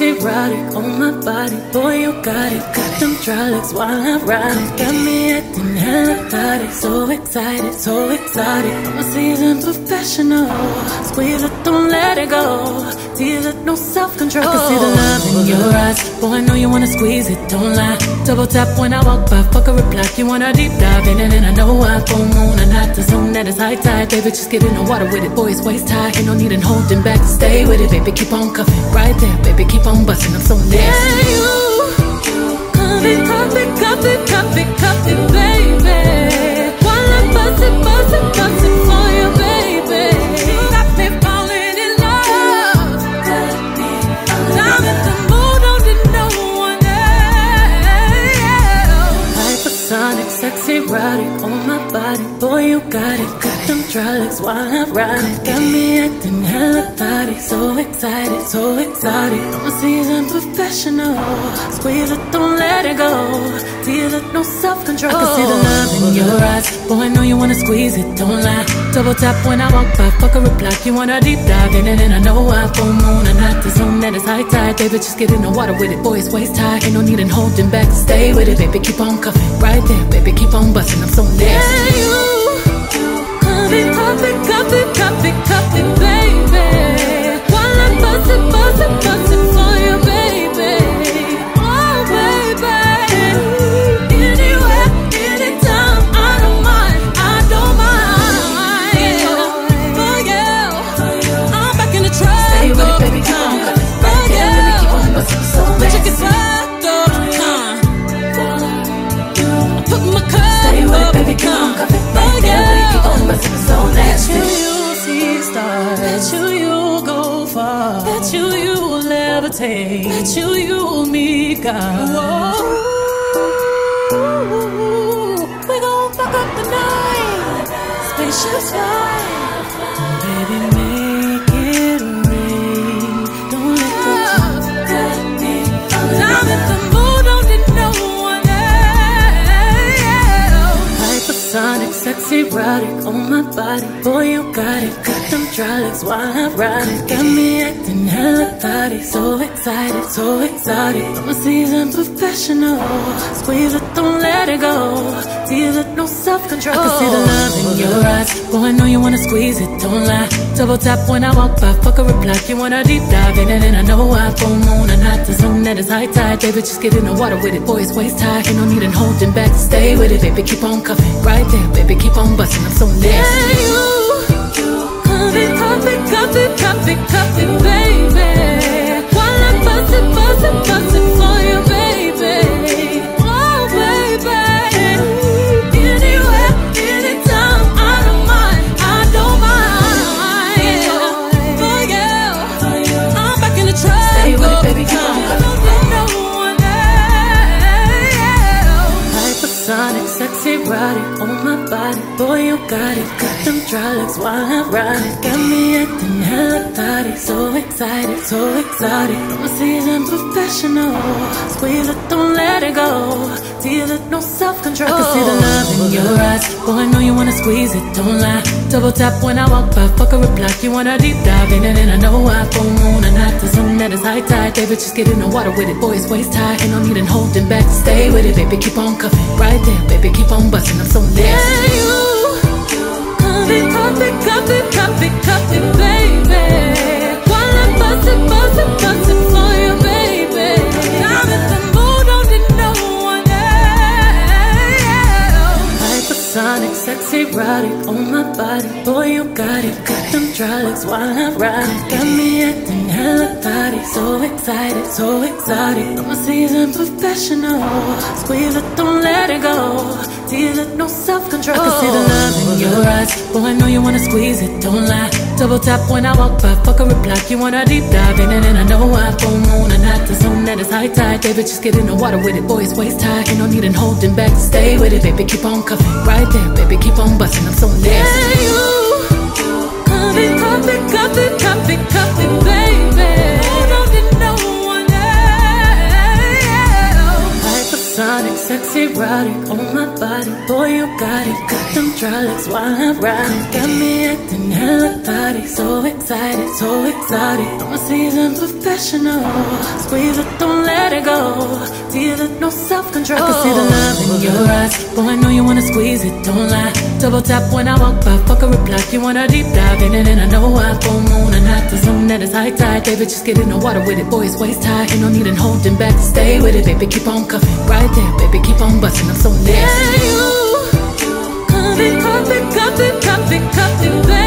it's erotic on my body, boy you got it. Got them trollics while I ride it. Got me acting hella thotty, so excited, so exotic. I'm a seasoned professional, squeeze it, don't let it go. Tease it, no self-control. I can see the love in your eyes, boy I know you wanna squeeze it, don't lie. Double tap when I walk by, fuck a reply. You wanna deep dive in it and I know I full moon and not to zoom that it's high tide. Baby just get in the water with it, boy it's waist high. Ain't no need in holding back, stay with it, baby keep on cuffing. Right there, baby, keep on busting, I'm so nasty. Yeah, you cuff it, cuff it, cuff it, cuff it, cuff it, baby. While I bust it, bust it, bust it for you, baby. Got me falling in love. I'm in the mood, don't need no one else. Hypersonic, sexy, erotic, on my body, boy, you got it. Got them trollics while I ride it. Got me acting hella thotty, so excited, so exotic. I'm a seasoned professional, squeeze it, don't let it go. Tease it, no self-control. I can see the love in your eyes, boy I know you wanna squeeze it, don't lie. Double tap when I walk by, fuck a reply. You wanna deep dive in it and I know I full moon and not to zoom that it's high tide. Baby just get in the water with it, boy it's waist high. Ain't no need in holding back, stay with it, baby keep on cuffing. Right there, baby keep on busting, I'm so nasty. Yeah, you cuff it, cuff it, cuff it, cuff it, cuff it, baby. Bust it, bust it, bust it for you, baby. Oh, baby. Anywhere, anytime, I don't mind, I don't mind. Yeah. Oh, yeah. I'm back in the truck. Stay with it, baby, come on, cut it. Right there, baby, keep on busting so fast. But you can slide though, I'm putting my cup up. Stay with it, baby, come on, cut it. Right there, baby, keep on busting so fast. Bet you see stars. Bet you go. Bet you will levitate. Bet you will meet God. Whoa. We gon' fuck up the night. Spacious life. Baby, make it rain. Don't let the talk cut me. I'm in the mood, don't need no one else. Hypersonic, sexy, erotic on my body, boy you got it. Got them trollics while I ride it. Got me acting hella thotty, so excited, so exotic. I'm a seasoned professional, squeeze it, don't let it go. Tease it, no self-control. I can see the love in your eyes, boy I know you wanna squeeze it, don't lie. Double tap when I walk by, fuck a reply. You wanna deep dive in it and I know I full moon and not to zoom that it's high tide. Baby just get in the water with it, boy it's waist high. Ain't no need in holding back, stay with it, baby keep on cuffing. Right there, baby keep on busting, I'm so nasty. Yeah, you cuff it, cuff it, cuff it, cuff it, baby. While I bust it, bust it, bust it for you, baby. Oh, baby. Anywhere, anytime, I don't mind, I don't mind. Oh, yeah, I'm back in the truck. Stay with it, baby, come on, cuff it. Don't let no one else. Hypersonic, sexy, erotic, on my body, boy, you got it. Got them trollics while I ride it. Got me acting hella thotty, so excited, so exotic. I'm a seasoned professional, squeeze it, don't let it go. Tease it, no self-control. I can see the love in your eyes, boy I know you wanna squeeze it, don't lie. Double tap when I walk by, fuck a reply. You wanna deep dive in it and I know I full moon and not to zoom that it's high tide. Baby just get in the water with it, boy it's waist high. Ain't no need in holding back, stay with it, baby keep on cuffing. Right there, baby keep on busting, I'm so nasty. Yeah, you cuff it, cuff it, cuff it, cuff it, baby. While I bust it, bust it, bust it for you, baby. I'm in the mood, don't need no one else. Hypersonic, sexy, erotic on my body, boy you got it. Got them trollics while I ride it. Got me acting hella thotty, so excited, so exotic. I'm a seasoned professional, squeeze it, don't let it go. Tease it, no self-control. I can see the love in your eyes, boy I know you wanna squeeze it, don't lie. Double tap when I walk by, fuck a reply. You wanna deep dive in it and I know I full moon and not to zoom that it's high tide. Baby just get in the water with it, boy it's waist high. Ain't no need in holding back, stay with it, baby keep on cuffing. Right there, baby keep on busting, I'm so nasty. Yeah, you cuff it, cuff it, cuff it, cuff it, cuff it, baby. I don't need no one else. Sonic, sexy, erotic, on my body, boy, you got it. Got them trollics while I ride it. Got me acting hella body, so excited, so exotic. I'm a seasoned professional, squeeze it, don't let it go. Tease it, no self-control. I can see the love in your eyes, boy, I know you wanna squeeze it, don't lie. Double tap when I walk by, fuck a reply. You wanna deep dive in it, and I know I full moon and not to zoom that it's high tide. Baby, just get in the water with it, boy, it's waist high. Ain't no need in holding back, stay with it, baby, keep on cuffing. Right there, baby, keep on busting, I'm so nasty. Yeah, you, cuff it, cuff it, cuff it, cuff it, cuff it, baby.